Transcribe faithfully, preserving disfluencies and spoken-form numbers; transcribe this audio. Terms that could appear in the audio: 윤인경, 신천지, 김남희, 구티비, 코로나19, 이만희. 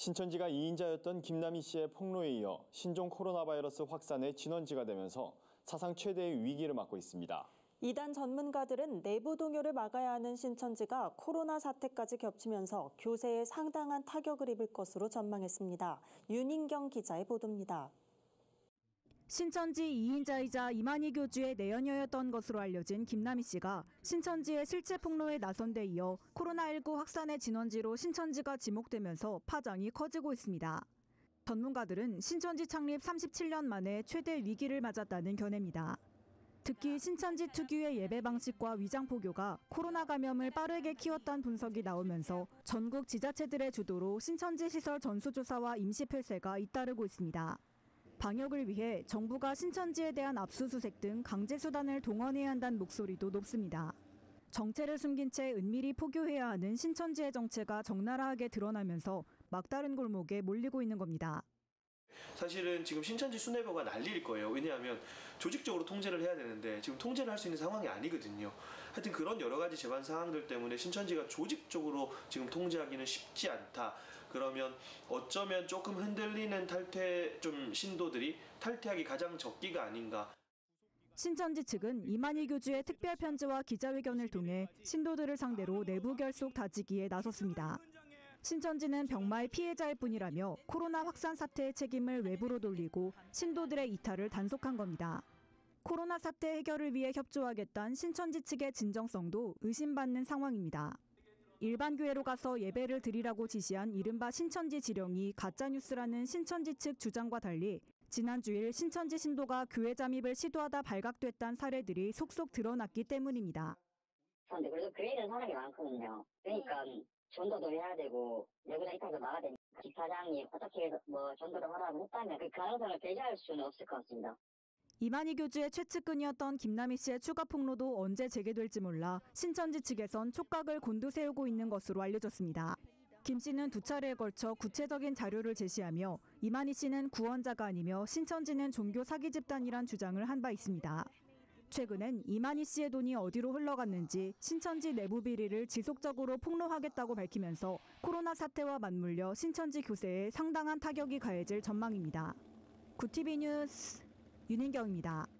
신천지가 이인자였던 김남희 씨의 폭로에 이어 신종 코로나 바이러스 확산의 진원지가 되면서 사상 최대의 위기를 맞고 있습니다. 이단 전문가들은 내부 동요를 막아야 하는 신천지가 코로나 사태까지 겹치면서 교세에 상당한 타격을 입을 것으로 전망했습니다. 윤인경 기자의 보도입니다. 신천지 이인자이자 이만희 교주의 내연녀였던 것으로 알려진 김남희 씨가 신천지의 실체 폭로에 나선 데 이어 코로나 일구 확산의 진원지로 신천지가 지목되면서 파장이 커지고 있습니다. 전문가들은 신천지 창립 삼십칠 년 만에 최대 위기를 맞았다는 견해입니다. 특히 신천지 특유의 예배 방식과 위장 포교가 코로나 감염을 빠르게 키웠다는 분석이 나오면서 전국 지자체들의 주도로 신천지 시설 전수조사와 임시 폐쇄가 잇따르고 있습니다. 방역을 위해 정부가 신천지에 대한 압수수색 등 강제 수단을 동원해야 한다는 목소리도 높습니다. 정체를 숨긴 채 은밀히 포교해야 하는 신천지의 정체가 적나라하게 드러나면서 막다른 골목에 몰리고 있는 겁니다. 사실은 지금 신천지 수뇌부가 난리일 거예요. 왜냐하면 조직적으로 통제를 해야 되는데 지금 통제를 할 수 있는 상황이 아니거든요. 하여튼 그런 여러 가지 제반 상황들 때문에 신천지가 조직적으로 지금 통제하기는 쉽지 않다. 그러면 어쩌면 조금 흔들리는 탈퇴 좀 신도들이 탈퇴하기 가장 적기가 아닌가. 신천지 측은 이만희 교주의 특별 편지와 기자회견을 통해 신도들을 상대로 내부 결속 다지기에 나섰습니다. 신천지는 병마의 피해자일 뿐이라며 코로나 확산 사태의 책임을 외부로 돌리고 신도들의 이탈을 단속한 겁니다. 코로나 사태 해결을 위해 협조하겠다는 신천지 측의 진정성도 의심받는 상황입니다. 일반 교회로 가서 예배를 드리라고 지시한 이른바 신천지 지령이 가짜뉴스라는 신천지 측 주장과 달리 지난 주일 신천지 신도가 교회 잠입을 시도하다 발각됐다는 사례들이 속속 드러났기 때문입는 그래도 교회는 사람이 많거든요. 그러니까 전도도 해야 되고 내부자 입장도 막아야 되니까 집사장이 어떻게 뭐 전도를 하라고 했다면 그 가능성을 배제할 수는 없을 것 같습니다. 이만희 교주의 최측근이었던 김남희 씨의 추가 폭로도 언제 재개될지 몰라 신천지 측에선 촉각을 곤두세우고 있는 것으로 알려졌습니다. 김 씨는 두 차례에 걸쳐 구체적인 자료를 제시하며 이만희 씨는 구원자가 아니며 신천지는 종교 사기 집단이란 주장을 한 바 있습니다. 최근엔 이만희 씨의 돈이 어디로 흘러갔는지 신천지 내부 비리를 지속적으로 폭로하겠다고 밝히면서 코로나 사태와 맞물려 신천지 교세에 상당한 타격이 가해질 전망입니다. 구티비 뉴스 윤인경입니다.